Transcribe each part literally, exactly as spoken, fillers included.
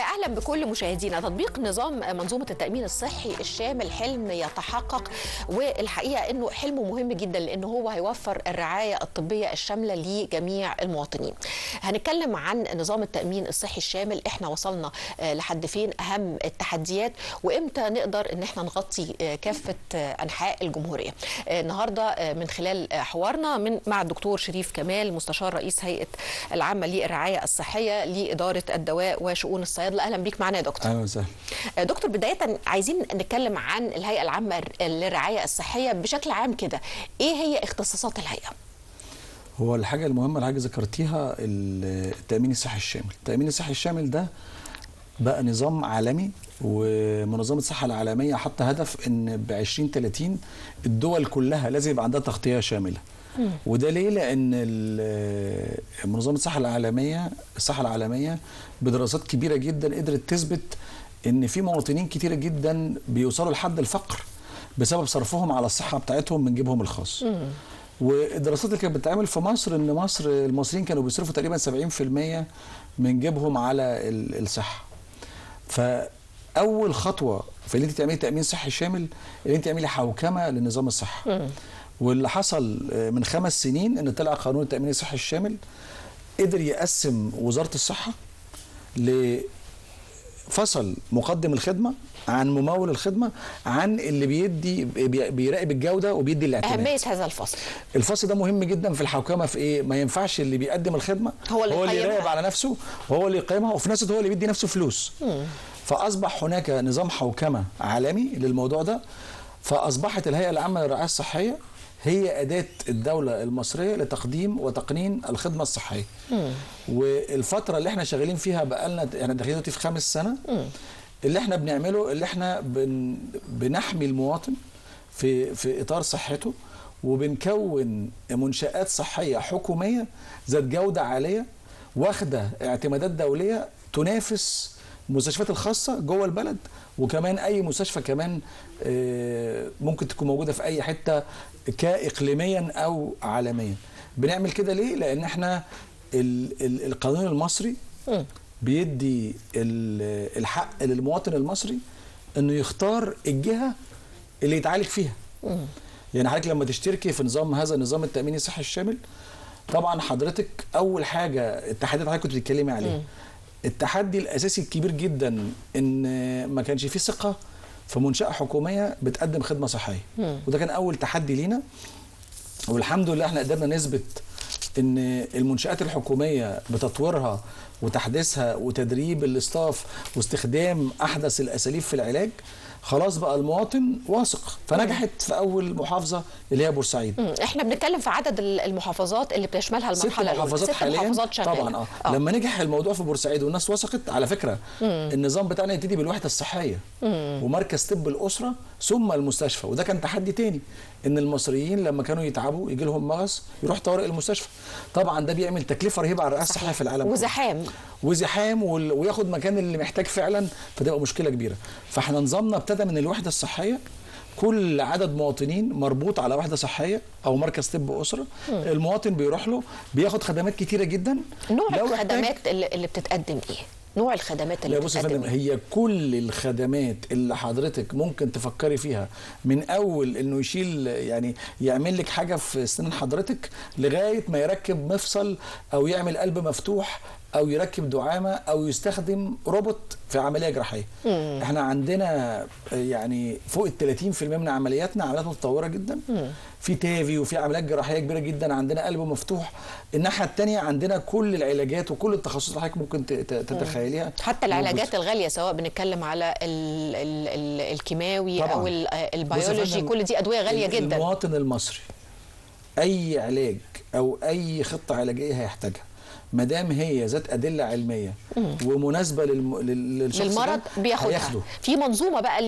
اهلا بكل مشاهدينا. تطبيق نظام منظومه التامين الصحي الشامل حلم يتحقق، والحقيقه انه حلم مهم جدا لان هو هيوفر الرعايه الطبيه الشامله لجميع المواطنين. هنتكلم عن نظام التامين الصحي الشامل، احنا وصلنا لحد فين، اهم التحديات، وامتى نقدر ان احنا نغطي كافه انحاء الجمهوريه. النهارده من خلال حوارنا من مع الدكتور شريف كمال مستشار رئيس هيئه العامه للرعايه الصحيه لاداره الدواء وشؤون الصيادله. اهلا بيك معنا يا دكتور. اهلا وسهلا دكتور. بدايه عايزين نتكلم عن الهيئه العامه للرعايه الصحيه بشكل عام كده، ايه هي اختصاصات الهيئه؟ هو الحاجه المهمه اللي حضرتك ذكرتيها التامين الصحي الشامل. التامين الصحي الشامل ده بقى نظام عالمي، ومنظمه الصحه العالميه حط هدف ان ب عشرين ثلاثين الدول كلها لازم يبقى عندها تغطيه شامله. وده ليه؟ لان منظمه الصحه العالميه الصحه العالميه بدراسات كبيره جدا قدرت تثبت ان في مواطنين كتيره جدا بيوصلوا لحد الفقر بسبب صرفهم على الصحه بتاعتهم من جيبهم الخاص. والدراسات اللي كانت بتتعمل في مصر ان مصر المصريين كانوا بيصرفوا تقريبا سبعين في المية من جيبهم على الصحه. فاول خطوه في اللي انت تعملي تامين صحي شامل اللي انت تعملي حوكمه لنظام الصحه. واللي حصل من خمس سنين ان طلع قانون التامين الصحي الشامل قدر يقسم وزاره الصحه لفصل مقدم الخدمه عن ممول الخدمه عن اللي بيدي بيراقب الجوده وبيدي الاعتماد. اهميه هذا الفصل. الفصل ده مهم جدا في الحوكمه. في ايه؟ ما ينفعش اللي بيقدم الخدمه هو اللي, هو اللي يراقب على نفسه وهو اللي يقيمها، وفي نفس الوقت هو اللي بيدي نفسه فلوس. مم. فاصبح هناك نظام حوكمه عالمي للموضوع ده. فاصبحت الهيئه العامه للرعايه الصحيه هي أداة الدولة المصرية لتقديم وتقنين الخدمة الصحية. مم. والفترة اللي احنا شغالين فيها بقالنا احنا داخلين في خامس سنة. مم. اللي احنا بنعمله اللي احنا بن... بنحمي المواطن في في إطار صحته، وبنكون منشآت صحية حكومية ذات جودة عالية واخدة اعتمادات دولية تنافس المستشفيات الخاصة جوه البلد، وكمان أي مستشفى كمان ممكن تكون موجودة في أي حتة كإقليميا أو عالميا. بنعمل كده ليه؟ لأن احنا القانون المصري بيدي الحق للمواطن المصري أنه يختار الجهة اللي يتعالج فيها. يعني حضرتك لما تشتركي في نظام هذا النظام التأميني الصحي الشامل، طبعا حضرتك أول حاجة التحديات حضرتك كنت بتتكلمي عليها، التحدي الأساسي الكبير جدا إن ما كانش فيه ثقة في منشأة حكومية بتقدم خدمة صحية. مم. وده كان أول تحدي لينا، والحمد لله احنا قدرنا نثبت إن المنشآت الحكومية بتطويرها وتحديثها وتدريب الاستاف واستخدام أحدث الأساليب في العلاج خلاص بقى المواطن واثق. فنجحت في أول محافظة اللي هي بورسعيد. مم. احنا بنتكلم في عدد المحافظات اللي بتشملها المرحلة الأولى. ست محافظات حاليا. محافظات طبعا اه. آه. لما نجح الموضوع في بورسعيد والناس وثقت، على فكرة مم. النظام بتاعنا يبتدي بالوحدة الصحية مم. ومركز طب الأسرة ثم المستشفى. وده كان تحدي تاني، إن المصريين لما كانوا يتعبوا يجي لهم مغص يروح طوارئ المستشفى. طبعا ده بيعمل تكلفة رهيبة على الرعاية الصحية في العالم، وزحام وزحام وال... وياخد مكان اللي محتاج فعلا، فتبقى مشكلة كبيرة. فاحنا نظامنا ابتدى من الوحدة الصحية، كل عدد مواطنين مربوط على وحدة صحية أو مركز طب أسرة. مم. المواطن بيروح له بياخد خدمات كتيرة جدا. نوع الخدمات اللي بتتقدم إيه؟ نوع الخدمات اللي بتقدم هي كل الخدمات اللي حضرتك ممكن تفكري فيها، من اول انه يشيل يعني يعمل لك حاجه في سنان حضرتك لغايه ما يركب مفصل او يعمل قلب مفتوح او يركب دعامه او يستخدم روبوت في عمليه جراحيه. مم. احنا عندنا يعني فوق ال ثلاثين في المية من عملياتنا عمليات متطوره جدا. مم. في تافي وفي عمليات جراحيه كبيره جدا، عندنا قلب مفتوح. الناحيه الثانيه عندنا كل العلاجات وكل التخصصات اللي حضرتك ممكن تتخيليها، حتى العلاجات الغاليه سواء بنتكلم على ال ال ال الكيماوي طبعاً. او البيولوجي، كل دي ادويه غاليه جدا. المواطن المصري اي علاج او اي خطه علاجيه هيحتاجها ما دام هي ذات ادله علميه مم. ومناسبه للم... للشخص للمرض بياخدها. في منظومه بقى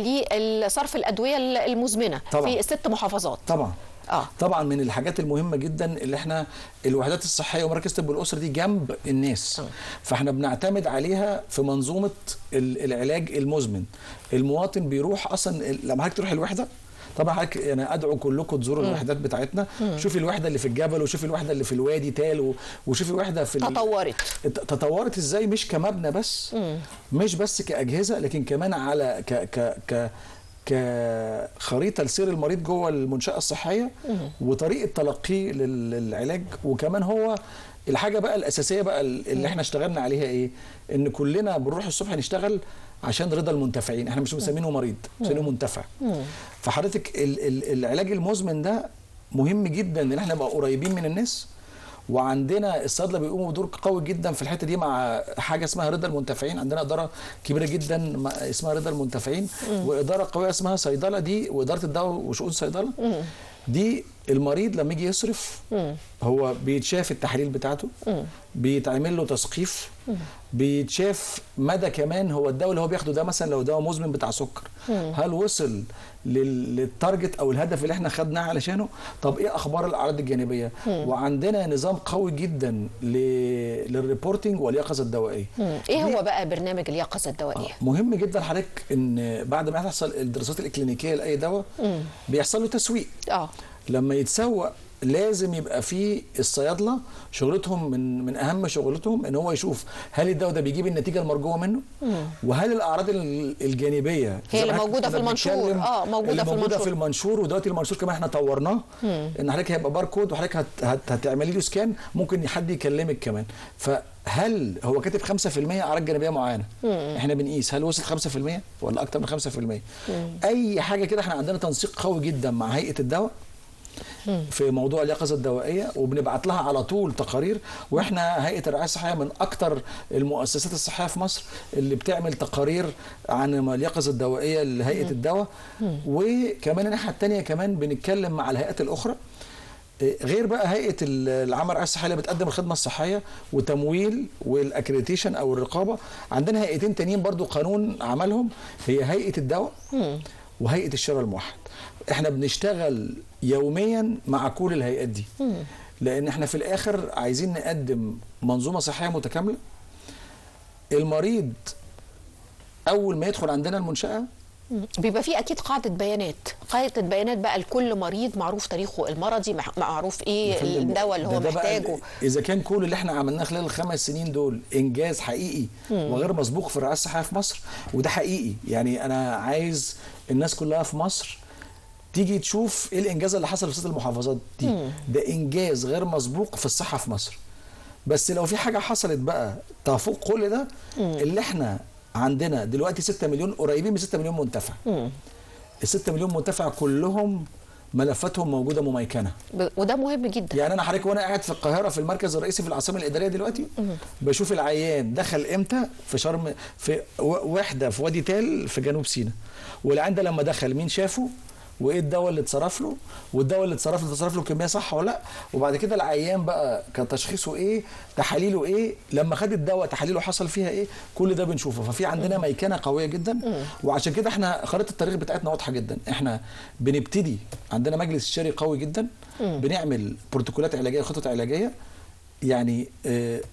لصرف الادويه المزمنه طبعاً. في ست محافظات طبعا آه. طبعا من الحاجات المهمه جدا اللي احنا الوحدات الصحيه ومركز طب الاسره دي جنب الناس. آه. فاحنا بنعتمد عليها في منظومه العلاج المزمن. المواطن بيروح اصلا لما حضرتك تروح الوحده طبعا انا ادعو كلكم تزوروا الوحدات بتاعتنا. مم. شوفي الوحده اللي في الجبل وشوفي الوحده اللي في الوادي تال وشوفي الوحده في تطورت ال... تطورت ازاي، مش كمبنى بس. مم. مش بس كاجهزه، لكن كمان على ك ك ك كخريطه لسير المريض جوه المنشاه الصحيه وطريقه تلقيه للعلاج. وكمان هو الحاجه بقى الاساسيه بقى اللي احنا اشتغلنا عليها ايه؟ ان كلنا بنروح الصبح نشتغل عشان رضا المنتفعين، احنا مش مسمينه مريض، مسمينه منتفع. فحضرتك العلاج المزمن ده مهم جدا ان احنا نبقى قريبين من الناس، وعندنا الصيادله بيقوموا بدور قوي جدا في الحته دي مع حاجه اسمها رضا المنتفعين. عندنا اداره كبيره جدا اسمها رضا المنتفعين، واداره قويه اسمها صيدله دي، واداره الدواء وشؤون الصيدله دي. المريض لما يجي يصرف هو بيتشاف التحليل بتاعته، بيتعمل له تسقيف، بيتشاف مدى كمان هو الدواء اللي هو بياخده ده، مثلا لو دواء مزمن بتاع سكر هل وصل للتارجت او الهدف اللي احنا خدناه علشانه، طب ايه اخبار الاعراض الجانبيه. وعندنا نظام قوي جدا للريبورتنج واليقظه الدوائيه. ايه هو بقى برنامج اليقظه الدوائيه؟ مهم جدا حضرتك ان بعد ما تحصل الدراسات الاكلينيكيه لاي دواء بيحصل له تسويق. اه لما يتسوق لازم يبقى في الصيادله شغلتهم من من اهم شغلتهم ان هو يشوف هل الدواء ده بيجيب النتيجه المرجوه منه، وهل الاعراض الجانبيه هي اللي موجوده في المنشور. اه موجوده في المنشور، موجوده في المنشور. ودلوقتي المنشور كمان احنا طورناه ان حضرتك هيبقى باركود، وحضرتك هت هت هتعملي له سكان، ممكن حد يكلمك كمان. فهل هو كاتب خمسة بالمية اعراض جانبيه معينه، احنا بنقيس هل وصل خمسة بالمية ولا اكتر من خمسة بالمية. اي حاجه كده احنا عندنا تنسيق قوي جدا مع هيئه الدواء في موضوع اليقظه الدوائيه، وبنبعت لها على طول تقارير. واحنا هيئه الرعايه الصحيه من اكتر المؤسسات الصحيه في مصر اللي بتعمل تقارير عن اليقظه الدوائيه لهيئه الدواء. وكمان الناحيه الثانيه كمان بنتكلم مع الهيئات الاخرى غير بقى هيئه العامه للرعايه الصحيه اللي بتقدم الخدمه الصحيه وتمويل والاكريديشن او الرقابه. عندنا هيئتين تانيين برضو قانون عملهم، هي هيئه الدواء وهيئه الشراء الموحد. احنا بنشتغل يوميا مع كل الهيئات دي، لان احنا في الاخر عايزين نقدم منظومه صحيه متكامله. المريض اول ما يدخل عندنا المنشاه بيبقى فيه اكيد قاعده بيانات، قاعده بيانات بقى لكل مريض، معروف تاريخه المرضي، معروف ايه الدواء اللي هو محتاجه. اذا كان كل اللي احنا عملناه خلال الخمس سنين دول انجاز حقيقي وغير مسبوق في الرعايه الصحيه في مصر، وده حقيقي. يعني انا عايز الناس كلها في مصر تيجي تشوف ايه الانجاز اللي حصل في ست المحافظات دي. مم. ده انجاز غير مسبوق في الصحه في مصر. بس لو في حاجه حصلت بقى تفوق كل ده، مم. اللي احنا عندنا دلوقتي ستة مليون، قريبين من ستة مليون منتفع. مم. ال ستة مليون منتفع كلهم ملفاتهم موجوده مميكنه، وده مهم جدا. يعني انا حضرتك وانا قاعد في القاهره في المركز الرئيسي في العاصمه الاداريه دلوقتي، مم. بشوف العيان دخل امتى في شرم، في وحده في وادي تال في جنوب سيناء، والعيان ده لما دخل مين شافه، وايه الدواء اللي اتصرف له، والدواء اللي اتصرف له اتصرف له كميه صح ولا لا، وبعد كده العيان بقى كان تشخيصه ايه، تحاليله ايه، لما خد الدواء تحاليله حصل فيها ايه، كل ده بنشوفه. ففي عندنا ميكنه قويه جدا، وعشان كده احنا خريطه التاريخ بتاعتنا واضحه جدا. احنا بنبتدي عندنا مجلس استشاري قوي جدا، بنعمل بروتوكولات علاجيه وخطط علاجيه، يعني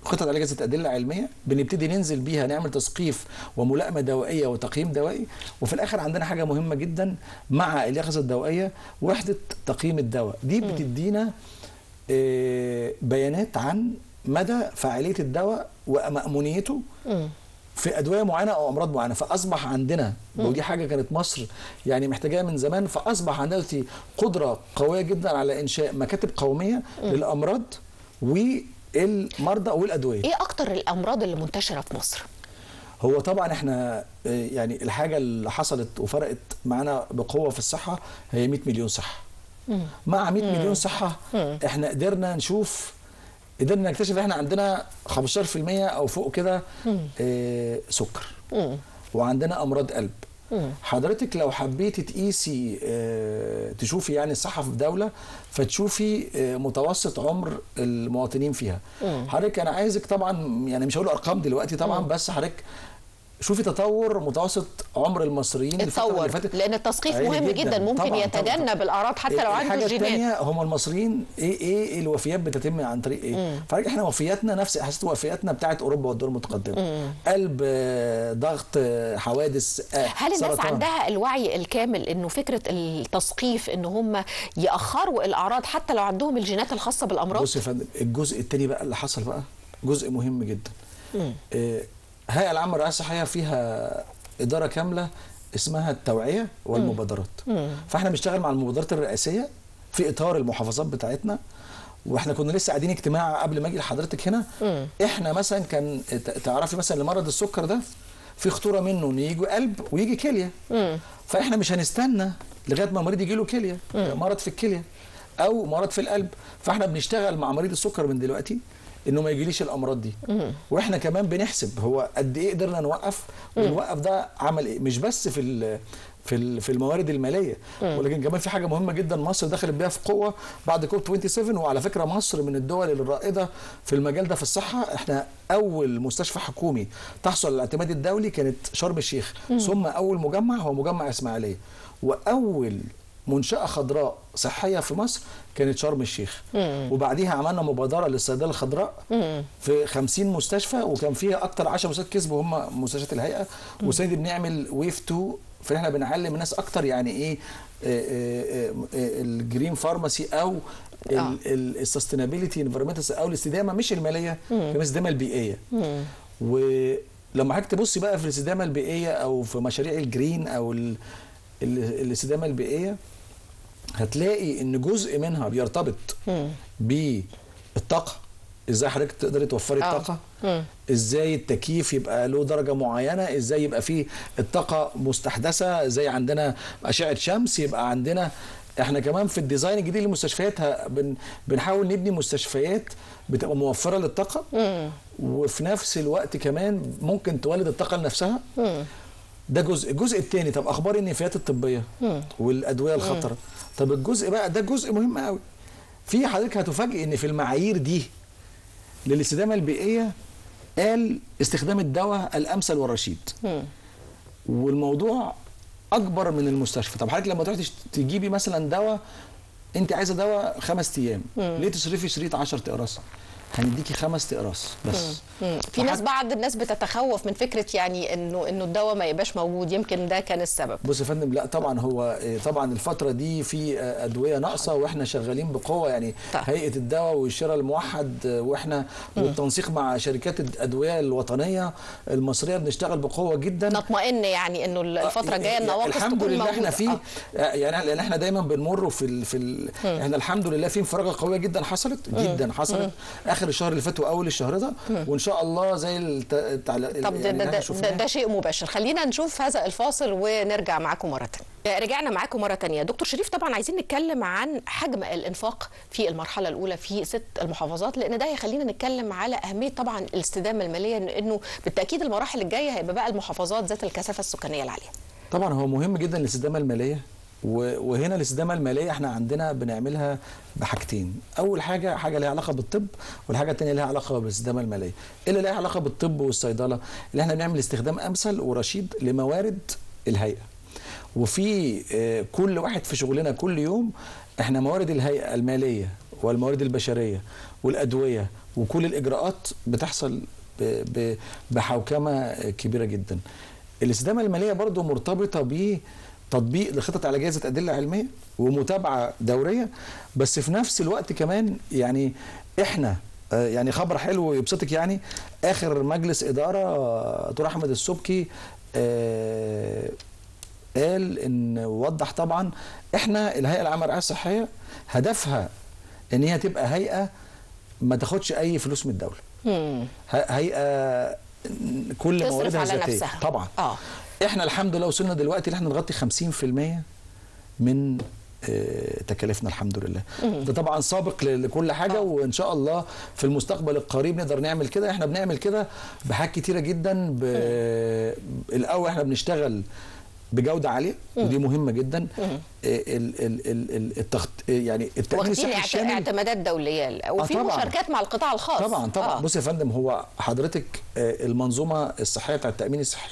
خطط علاجيه ذات ادله علميه، بنبتدي ننزل بيها نعمل تسقيف وملائمه دوائيه وتقييم دوائي. وفي الاخر عندنا حاجه مهمه جدا مع اليقظه الدوائيه، وحده تقييم الدواء دي بتدينا بيانات عن مدى فعاليه الدواء ومامونيته في ادويه معينه او امراض معينه. فاصبح عندنا، ودي حاجه كانت مصر يعني محتاجاها من زمان، فاصبح عندنا دلوقتي قدره قويه جدا على انشاء مكاتب قوميه للامراض و المرضى والادويه. ايه اكتر الامراض اللي منتشره في مصر؟ هو طبعا احنا يعني الحاجه اللي حصلت وفرقت معانا بقوه في الصحه هي مية مليون صحه. مم. مع مية مليون صحه، مم. احنا قدرنا نشوف، قدرنا نكتشف ان احنا عندنا خمستاشر بالمية او فوق كده اه سكر، مم. وعندنا امراض قلب. حضرتك لو حبيتي تقيسي تشوفي يعني الصحه في دوله، فتشوفي متوسط عمر المواطنين فيها. حضرتك انا عايزك طبعا يعني مش هقول ارقام دلوقتي طبعا، بس حضرتك شوفي تطور متوسط عمر المصريين اتطور لان التثقيف مهم جدا, جدا. ممكن طبعاً يتجنب طبعاً. الأعراض حتى لو عنده الجينات. الحاجه الثانيه هم المصريين ايه ايه الوفيات بتتم عن طريق ايه؟ فاحنا وفياتنا نفس احساس وفياتنا بتاعت اوروبا والدول المتقدمه. مم. قلب ضغط حوادث آه. هل الناس سرطان. عندها الوعي الكامل انه فكره التثقيف ان هم ياخروا الاعراض حتى لو عندهم الجينات الخاصه بالامراض؟ بص يا فندم الجزء الثاني بقى اللي حصل بقى جزء مهم جدا. الهيئة العامة للرعاية الصحية فيها إدارة كاملة اسمها التوعية والمبادرات. مم. فاحنا بنشتغل مع المبادرات الرئاسية في إطار المحافظات بتاعتنا. واحنا كنا لسه قاعدين اجتماع قبل ما اجي لحضرتك هنا. مم. احنا مثلا كان تعرفي مثلا لمرض السكر ده في خطورة منه انه يجي قلب ويجي كلية. مم. فاحنا مش هنستنى لغاية ما المريض يجي له كلية، مرض في الكلية أو مرض في القلب، فاحنا بنشتغل مع مريض السكر من دلوقتي. انه ما يجيليش الامراض دي. مم. واحنا كمان بنحسب هو قد ايه قدرنا نوقف ونوقف ده عمل ايه مش بس في في في الموارد الماليه. مم. ولكن كمان في حاجه مهمه جدا مصر دخلت بيها في قوه بعد كوب سبعة وعشرين. وعلى فكره مصر من الدول الرائده في المجال ده في الصحه. احنا اول مستشفى حكومي تحصل على الاعتماد الدولي كانت شرم الشيخ. مم. ثم اول مجمع هو مجمع اسماعيليه واول منشأة خضراء صحية في مصر كانت شرم الشيخ. مم. وبعديها عملنا مبادرة للصيدلة الخضراء. مم. في خمسين مستشفى وكان فيها أكتر عشرة مستشفيات كسبوا هم مستشفيات الهيئة. وسيدي بنعمل ويف اتنين فاحنا بنعلم الناس أكتر يعني إيه الجرين فارماسي أو السستينابيلتي انفيرمنتال أو الاستدامة مش المالية كمان الاستدامة البيئية. مم. ولما حضرتك تبص بقى في الاستدامة البيئية أو في مشاريع الجرين أو الاستدامة البيئية هتلاقي ان جزء منها بيرتبط بالطاقه. ازاي حضرتك تقدري توفري الطاقه؟ مم. ازاي التكييف يبقى له درجه معينه؟ ازاي يبقى فيه الطاقه مستحدثه؟ زي عندنا اشعه شمس يبقى عندنا احنا كمان في الديزاين الجديد للمستشفيات بن بنحاول نبني مستشفيات بتبقى موفره للطاقه. مم. وفي نفس الوقت كمان ممكن تولد الطاقه لنفسها. مم. ده جزء. الجزء الثاني طب اخبار النفايات الطبيه. مم. والادويه الخطره. طب الجزء بقى ده جزء مهم قوي. في حضرتك هتفاجئ ان في المعايير دي للاستدامه البيئيه قال استخدام الدواء الامثل والرشيد. مم. والموضوع اكبر من المستشفى. طب حضرتك لما تروحي تجيبي مثلا دواء انت عايزه دواء خمس ايام ليه تصرفي شريط عشرة اقراص؟ هنديكي خمس اقراص بس. مم. في ناس بعض الناس بتتخوف من فكره يعني انه انه الدواء ما يبقاش موجود يمكن ده كان السبب. بص يا فندم لا طبعا هو طبعا الفتره دي في ادويه ناقصه واحنا شغالين بقوه يعني. طيب. هيئه الدواء والشراء الموحد واحنا والتنسيق مع شركات الادويه الوطنيه المصريه بنشتغل بقوه جدا. نطمئن يعني انه الفتره الجايه النواقص الحمد لله احنا فيه يعني لان احنا دايما بنمر في ال في ال احنا الحمد لله في انفراجه قويه جدا حصلت جدا حصلت اخر الشهر اللي فات واول الشهر ده وان شاء الله زي التعليق. طب يعني ده, ده, ده شيء مباشر. خلينا نشوف هذا الفاصل ونرجع معاكم مره ثانيه. رجعنا معاكم مره ثانيه دكتور شريف. طبعا عايزين نتكلم عن حجم الانفاق في المرحله الاولى في ست المحافظات لان ده هيخلينا نتكلم على اهميه طبعا الاستدامه الماليه انه بالتاكيد المراحل الجايه هيبقى بقى المحافظات ذات الكثافه السكانيه العاليه. طبعا هو مهم جدا الاستدامه الماليه وهنا الاستدامه الماليه احنا عندنا بنعملها بحاجتين. اول حاجه حاجه ليها علاقه بالطب والحاجه الثانيه ليها علاقه بالاستدامه الماليه. اللي ليها علاقه بالطب والصيدله اللي احنا بنعمل استخدام امثل ورشيد لموارد الهيئه. وفي كل واحد في شغلنا كل يوم احنا موارد الهيئه الماليه والموارد البشريه والادويه وكل الاجراءات بتحصل بحوكمه كبيره جدا. الاستدامه الماليه برضو مرتبطه ب تطبيق لخطط على جائزة أدلة علمية ومتابعة دورية. بس في نفس الوقت كمان يعني إحنا يعني خبر حلو يبسطك يعني آخر مجلس إدارة دكتور أحمد السبكي آه قال إن وضح طبعا إحنا الهيئة العامة للرعاية الصحية هدفها إن هي تبقى هيئة ما تاخدش أي فلوس من الدولة. مم. هيئة كل مواردها ذاتية طبعا. آه. احنا الحمد لله وصلنا دلوقتي اللي احنا نغطي خمسين بالمية من اه تكاليفنا الحمد لله. ده طبعا سابق لكل حاجه وان شاء الله في المستقبل القريب نقدر نعمل كده. احنا بنعمل كده بحاجات كتيره جدا. الاول احنا بنشتغل بجوده عاليه ودي مهمه جدا. التخطيط يعني التأمين الصحي الشامل اعتمادات دوليه وفي آه مشاركات مع القطاع الخاص. طبعا طبعا آه. بص يا فندم، هو حضرتك المنظومه الصحيه بتاعت التأمين الصحي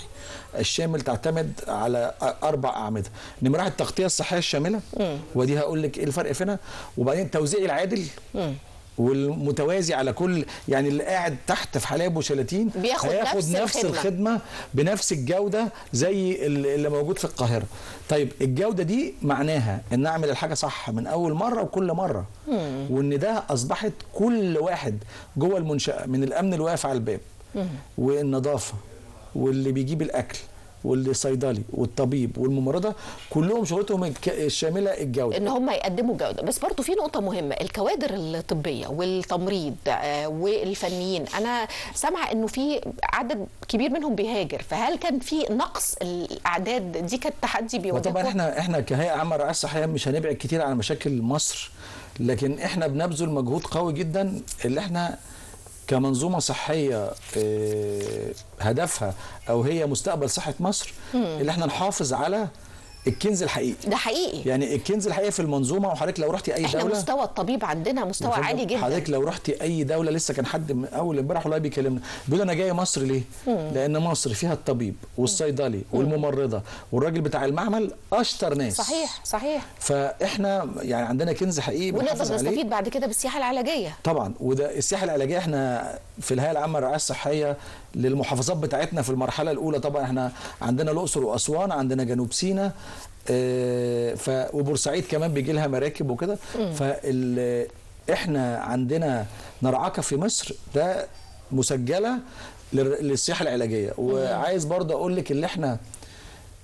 الشامل تعتمد على اربع اعمده. نمره واحد التغطيه الصحيه الشامله مم. ودي هقول لك ايه الفرق فينا، وبعدين التوزيع العادل مم. والمتوازي على كل، يعني اللي قاعد تحت في حلايب وشلاتين بياخد هياخد نفس, نفس الخدمة. الخدمه بنفس الجوده زي اللي موجود في القاهره. طيب الجوده دي معناها ان اعمل الحاجه صح من اول مره وكل مره، مم. وان ده اصبحت كل واحد جوه المنشاه من الامن اللي واقف على الباب مم. والنظافه واللي بيجيب الاكل والصيدلي والطبيب والممرضه كلهم شغلتهم الشامله الجوده، ان هم يقدموا جوده. بس برضو في نقطه مهمه، الكوادر الطبيه والتمريض والفنيين، انا سامعه انه في عدد كبير منهم بيهاجر، فهل كان في نقص الاعداد دي؟ كانت تحدي بيواجهوه. طبعا احنا احنا كهيئه عامه للرعايه الصحيه مش هنبعد كتير عن مشاكل مصر، لكن احنا بنبذل مجهود قوي جدا اللي احنا كمنظومة صحية هدفها أو هي مستقبل صحة مصر اللي احنا نحافظ على الكنز الحقيقي. ده حقيقي، يعني الكنز الحقيقي في المنظومة. وحضرتك لو رحتي أي احنا دولة، مستوى الطبيب عندنا مستوى عالي جدا. حضرتك لو رحتي أي دولة، لسه كان حد من أول امبارح والله بيكلمنا بيقول أنا جاي مصر ليه؟ مم. لأن مصر فيها الطبيب والصيدلي والممرضة والراجل بتاع المعمل أشطر ناس. صحيح صحيح. فإحنا يعني عندنا كنز حقيقي بنحافظ عليه، ونقدر نستفيد بعد كده بالسياحة العلاجية. طبعا، وده السياحة العلاجية احنا في الهيئة العامة للرعاية الصحية للمحافظات بتاعتنا في المرحلة الأولى، طبعا احنا عندنا الأقصر وأسوان، عندنا جنوب سيناء، آه ف وبورسعيد كمان بيجي لها مراكب وكده. فال احنا عندنا نرعاكة في مصر ده مسجلة للسياحة العلاجية. وعايز برضه أقول لك اللي احنا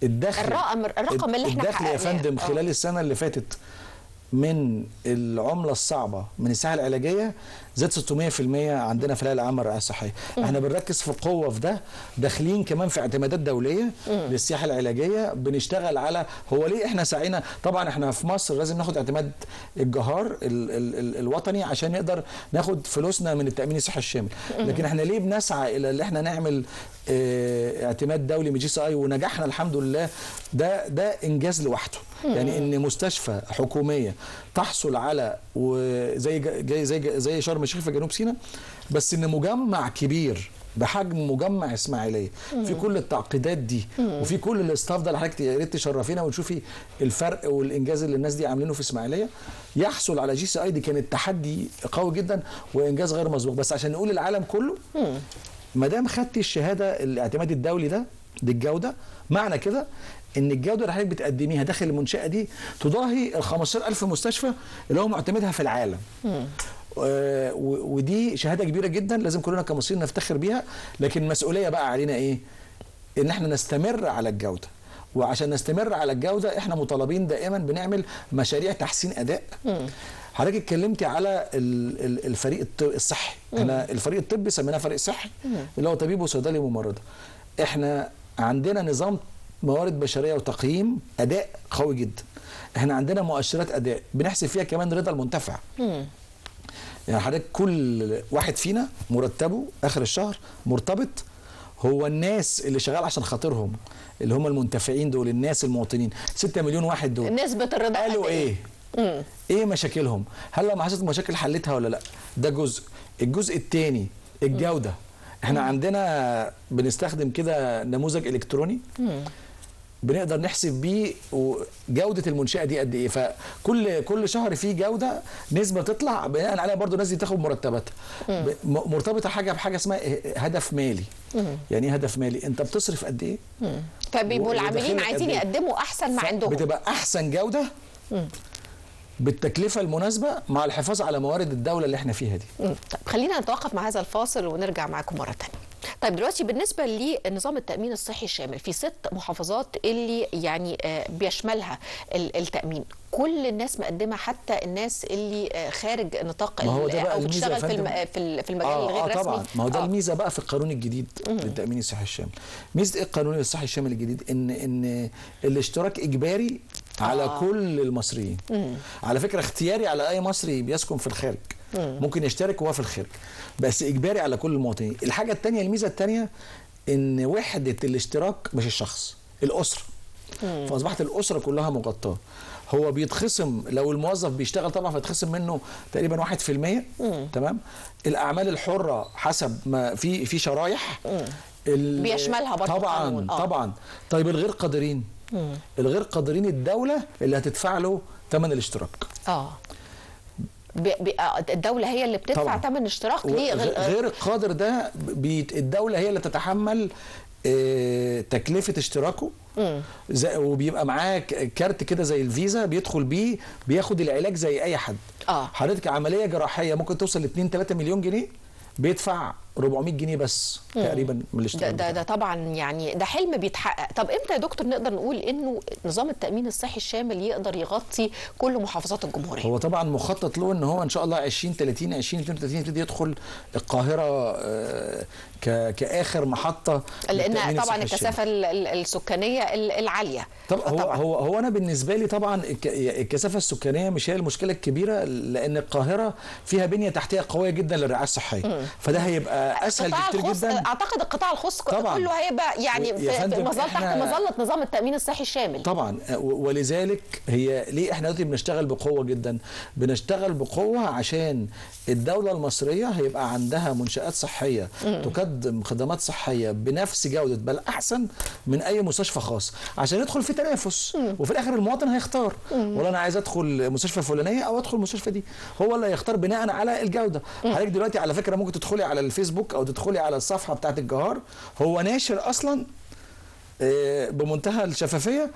الدخل الرقم الرقم اللي احنا الدخل يا فندم خلال السنة اللي فاتت من العمله الصعبه من الساحه العلاجيه زاد ستمية في المية عندنا في الهيئه العامه للرعايه الصحيه. احنا بنركز في قوه في ده، داخلين كمان في اعتمادات دوليه للسياحه العلاجيه، بنشتغل على هو ليه احنا سعينا. طبعا احنا في مصر لازم ناخد اعتماد الجهار ال ال ال الوطني عشان نقدر ناخد فلوسنا من التامين الصحي الشامل، لكن احنا ليه بنسعى الى اللي احنا نعمل اه اعتماد دولي من جي سي اي ونجحنا الحمد لله. ده ده انجاز لوحده، يعني ان مستشفى حكوميه تحصل على وزي زي زي زي شرم الشيخ في جنوب سيناء، بس ان مجمع كبير بحجم مجمع اسماعيليه في كل التعقيدات دي وفي كل الاستاف ده اللي حضرتك يا ريت تشرفينا وتشوفي الفرق والانجاز اللي الناس دي عاملينه في اسماعيليه، يحصل على جي سي اي. دي كانت تحدي قوي جدا وانجاز غير مسبوق. بس عشان نقول للعالم كله ما دام خدتي الشهاده الاعتماد الدولي ده دي الجوده، معنى كده ان الجوده اللي حضرتك بتقدميها داخل المنشاه دي تضاهي ال خمستاشر ألف مستشفى اللي هو معتمدها في العالم. آه ودي شهاده كبيره جدا لازم كلنا كمصريين نفتخر بيها، لكن المسؤوليه بقى علينا ايه؟ ان احنا نستمر على الجوده. وعشان نستمر على الجوده احنا مطالبين دائما بنعمل مشاريع تحسين اداء. مم. حضرتك اتكلمتي على الفريق الصحي، احنا الفريق الطبي سميناه فريق صحي اللي هو طبيب وصيدلي وممرضه. احنا عندنا نظام موارد بشريه وتقييم اداء قوي جدا. احنا عندنا مؤشرات اداء بنحسب فيها كمان رضا المنتفع. مم. يعني حضرتك كل واحد فينا مرتبه اخر الشهر مرتبط هو الناس اللي شغال عشان خاطرهم اللي هم المنتفعين دول، الناس المواطنين ستة مليون واحد دول، نسبه الرضا قالوا ايه؟ مم. ايه مشاكلهم؟ هل لما حصلت مشاكل حلتها ولا لا؟ ده جزء. الجزء الثاني الجوده. احنا مم. عندنا بنستخدم كده نموذج الكتروني مم. بنقدر نحسب بيه جوده المنشاه دي قد ايه. فكل كل شهر فيه جوده نسبه تطلع بناء عليها برضو الناس دي تاخد مرتباتها. مرتبطه حاجه بحاجه اسمها هدف مالي. مم. يعني ايه هدف مالي؟ انت بتصرف قد ايه؟ فبيبقوا العاملين عايزين يقدموا احسن ما عندهم، بتبقى احسن جوده مم. بالتكلفة المناسبة مع الحفاظ على موارد الدولة اللي احنا فيها دي. طب خلينا نتوقف مع هذا الفاصل ونرجع معكم مرة تانية. طيب دلوقتي بالنسبة لنظام التأمين الصحي الشامل في ست محافظات اللي يعني بيشملها التأمين، كل الناس مقدمه حتى الناس اللي خارج نطاق او بتشتغل في في المجال الغير رسمي. اه طبعا، ما هو ده الميزه بقى في القانون الجديد للتامين الصحي الشامل. ميزه القانون الصحي الشامل الجديد ان ان الاشتراك اجباري على آه. كل المصريين. مم. على فكره اختياري على اي مصري بيسكن في الخارج، مم. ممكن يشترك وهو في الخارج، بس اجباري على كل المواطنين. الحاجه الثانيه الميزه الثانيه ان وحده الاشتراك مش الشخص، الاسره. فاصبحت الاسره كلها مغطاه. هو بيتخصم لو الموظف بيشتغل طبعا فيتخصم منه تقريبا واحد في المية. تمام. الاعمال الحره حسب ما في في شرايح بيشملها برضه طبعا آه. طبعا. طيب الغير قادرين مم. الغير قادرين الدوله اللي هتدفع له ثمن الاشتراك. اه الدوله هي اللي بتدفع ثمن اشتراك ليه غير القادر ده. الدوله هي اللي تتحمل تكلفه اشتراكه زي، وبيبقى معاه كارت كده زي الفيزا بيدخل بيه بياخد العلاج زي اي حد. اه حضرتك عمليه جراحيه ممكن توصل ل اتنين تلاتة مليون جنيه بيدفع اربعمية جنيه بس مم. تقريبا من الاشتراك. ده, ده, ده طبعا يعني ده حلم بيتحقق. طب امتى يا دكتور نقدر نقول انه نظام التامين الصحي الشامل يقدر يغطي كل محافظات الجمهوريه؟ هو طبعا مخطط له ان هو ان شاء الله عشرين تلاتين عشرين اتنين وتلاتين يبتدي يدخل القاهره كاخر محطه، لان طبعا الكثافه السكانيه العاليه. طب هو هو هو انا بالنسبه لي طبعا الكثافه السكانيه مش هي المشكله الكبيره، لان القاهره فيها بنيه تحتيه قويه جدا للرعايه الصحيه مم. فده هيبقى اسهل بكتير جدا. اعتقد القطاع الخاص كله هيبقى يعني في مظله تحت مظله نظام التامين الصحي الشامل طبعا. ولذلك هي ليه احنا دلوقتي بنشتغل بقوه جدا؟ بنشتغل بقوه عشان الدوله المصريه هيبقى عندها منشات صحيه مم. تقدم خدمات صحيه بنفس جوده بل احسن من اي مستشفى خاص، عشان يدخل في تنافس مم. وفي الاخر المواطن هيختار والله انا عايز ادخل مستشفى فلانيه او ادخل المستشفى دي، هو اللي هيختار بناء على الجوده. حضرتك دلوقتي على فكره ممكن تدخلي على الفيسبوك او تدخلي على الصفحه بتاعه الجهار، هو ناشر اصلا بمنتهى الشفافيه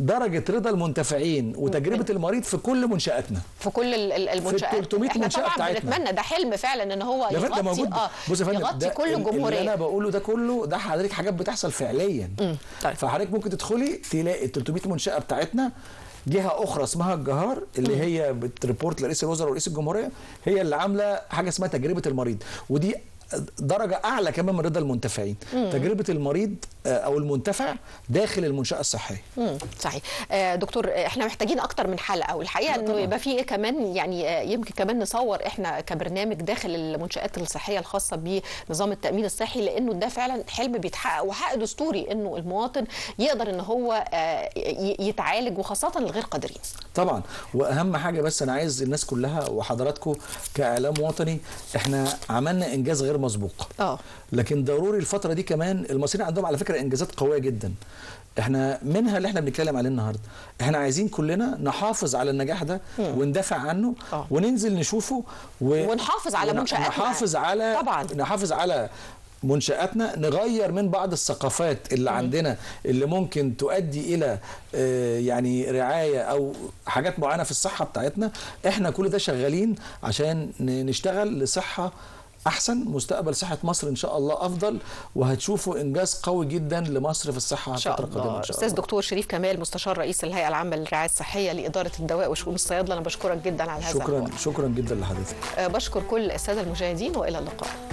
درجه رضا المنتفعين وتجربه المريض في كل منشاتنا في كل المنشات في تلتمية منشاه بتاعتنا. بنتمنى ده حلم فعلا ان هو يغطي اه يغطي كل الجمهوريه. اللي انا بقوله ده كله ده حضرتك حاجات بتحصل فعليا. طيب. فحضرتك ممكن تدخلي تلاقي تلتمية منشاه بتاعتنا، جهه اخرى اسمها الجهار اللي هي بتريبورت لرئيس الوزراء ورئيس الجمهوريه، هي اللي عامله حاجه اسمها تجربه المريض، ودي درجه اعلى كمان من رضا المنتفعين. مم. تجربه المريض او المنتفع داخل المنشاه الصحيه. امم صحيح. آه دكتور احنا محتاجين اكتر من حلقه، والحقيقه انه يبقى في كمان يعني يمكن كمان نصور احنا كبرنامج داخل المنشات الصحيه الخاصه بنظام التامين الصحي، لانه ده فعلا حلم بيتحقق وحق دستوري انه المواطن يقدر ان هو آه يتعالج، وخاصه الغير قادرين. طبعا. واهم حاجه بس انا عايز الناس كلها وحضراتكم كاعلام وطني، احنا عملنا انجاز غير مسبوق. اه لكن ضروري الفتره دي كمان المصريين عندهم على فكره انجازات قويه جدا، احنا منها اللي احنا بنتكلم عليه النهارده. احنا عايزين كلنا نحافظ على النجاح ده وندافع عنه أوه. وننزل نشوفه و... ونحافظ على ون... منشاتنا، نحافظ على طبعا. نحافظ على منشاتنا، نغير من بعض الثقافات اللي مم. عندنا اللي ممكن تؤدي الى يعني رعايه او حاجات معينه في الصحه بتاعتنا. احنا كل ده شغالين عشان نشتغل لصحه أحسن، مستقبل صحة مصر إن شاء الله أفضل، وهتشوفوا إنجاز قوي جدا لمصر في الصحة الفترة القادمة إن شاء الله. أستاذ دكتور شريف كمال مستشار رئيس الهيئة العامة للرعاية الصحية لإدارة الدواء وشؤون الصيادلة، أنا بشكرك جدا على هذا. شكرا شكرا جدا لحضرتك. بشكر كل السادة المشاهدين وإلى اللقاء.